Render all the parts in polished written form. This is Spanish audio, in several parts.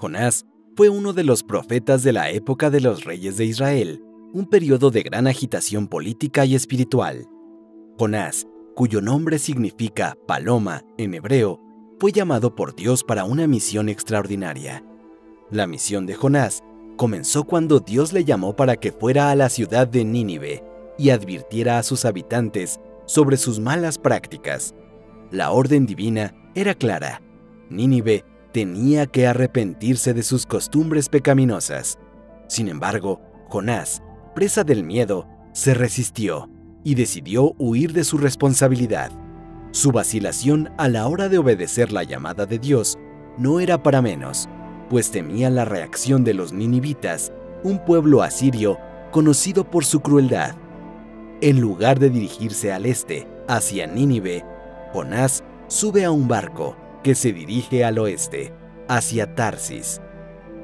Jonás fue uno de los profetas de la época de los reyes de Israel, un periodo de gran agitación política y espiritual. Jonás, cuyo nombre significa paloma en hebreo, fue llamado por Dios para una misión extraordinaria. La misión de Jonás comenzó cuando Dios le llamó para que fuera a la ciudad de Nínive y advirtiera a sus habitantes sobre sus malas prácticas. La orden divina era clara: Nínive tenía que arrepentirse de sus costumbres pecaminosas. Sin embargo, Jonás, presa del miedo, se resistió y decidió huir de su responsabilidad. Su vacilación a la hora de obedecer la llamada de Dios no era para menos, pues temía la reacción de los ninivitas, un pueblo asirio conocido por su crueldad. En lugar de dirigirse al este, hacia Nínive, Jonás sube a un barco que se dirige al oeste, hacia Tarsis.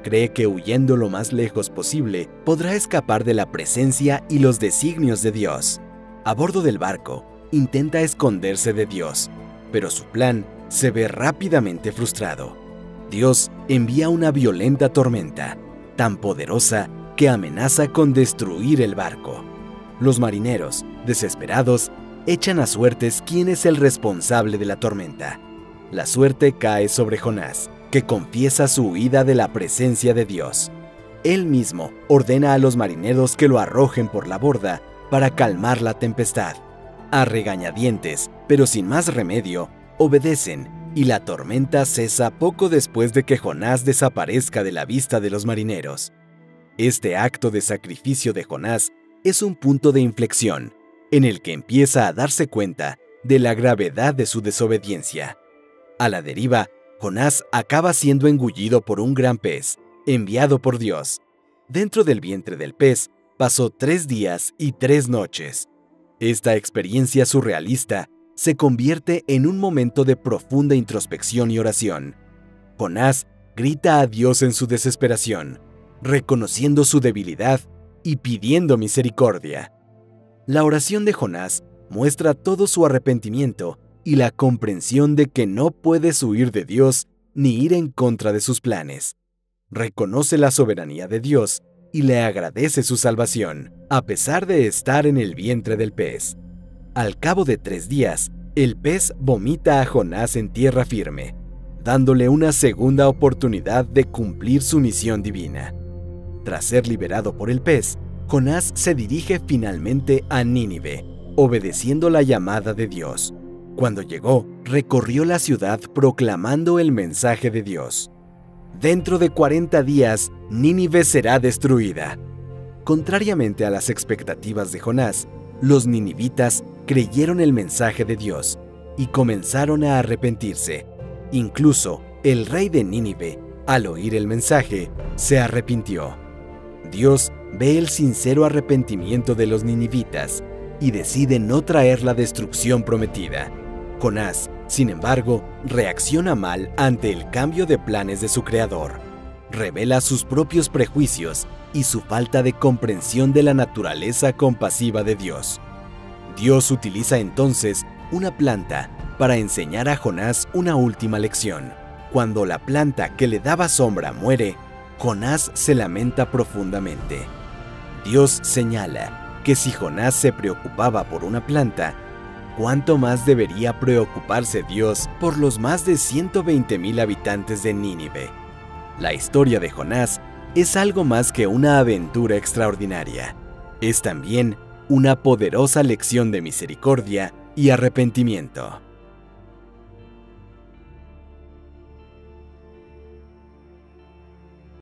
Cree que huyendo lo más lejos posible podrá escapar de la presencia y los designios de Dios. A bordo del barco, intenta esconderse de Dios, pero su plan se ve rápidamente frustrado. Dios envía una violenta tormenta, tan poderosa que amenaza con destruir el barco. Los marineros, desesperados, echan a suertes quién es el responsable de la tormenta. La suerte cae sobre Jonás, que confiesa su huida de la presencia de Dios. Él mismo ordena a los marineros que lo arrojen por la borda para calmar la tempestad. A regañadientes, pero sin más remedio, obedecen y la tormenta cesa poco después de que Jonás desaparezca de la vista de los marineros. Este acto de sacrificio de Jonás es un punto de inflexión, en el que empieza a darse cuenta de la gravedad de su desobediencia. A la deriva, Jonás acaba siendo engullido por un gran pez, enviado por Dios. Dentro del vientre del pez pasó 3 días y 3 noches. Esta experiencia surrealista se convierte en un momento de profunda introspección y oración. Jonás grita a Dios en su desesperación, reconociendo su debilidad y pidiendo misericordia. La oración de Jonás muestra todo su arrepentimiento y la comprensión de que no puedes huir de Dios ni ir en contra de sus planes. Reconoce la soberanía de Dios y le agradece su salvación, a pesar de estar en el vientre del pez. Al cabo de 3 días, el pez vomita a Jonás en tierra firme, dándole una segunda oportunidad de cumplir su misión divina. Tras ser liberado por el pez, Jonás se dirige finalmente a Nínive, obedeciendo la llamada de Dios. Cuando llegó, recorrió la ciudad proclamando el mensaje de Dios. Dentro de 40 días, Nínive será destruida. Contrariamente a las expectativas de Jonás, los ninivitas creyeron el mensaje de Dios y comenzaron a arrepentirse. Incluso el rey de Nínive, al oír el mensaje, se arrepintió. Dios ve el sincero arrepentimiento de los ninivitas y decide no traer la destrucción prometida. Jonás, sin embargo, reacciona mal ante el cambio de planes de su creador. Revela sus propios prejuicios y su falta de comprensión de la naturaleza compasiva de Dios. Dios utiliza entonces una planta para enseñar a Jonás una última lección. Cuando la planta que le daba sombra muere, Jonás se lamenta profundamente. Dios señala que si Jonás se preocupaba por una planta, ¿cuánto más debería preocuparse Dios por los más de 120.000 habitantes de Nínive? La historia de Jonás es algo más que una aventura extraordinaria. Es también una poderosa lección de misericordia y arrepentimiento.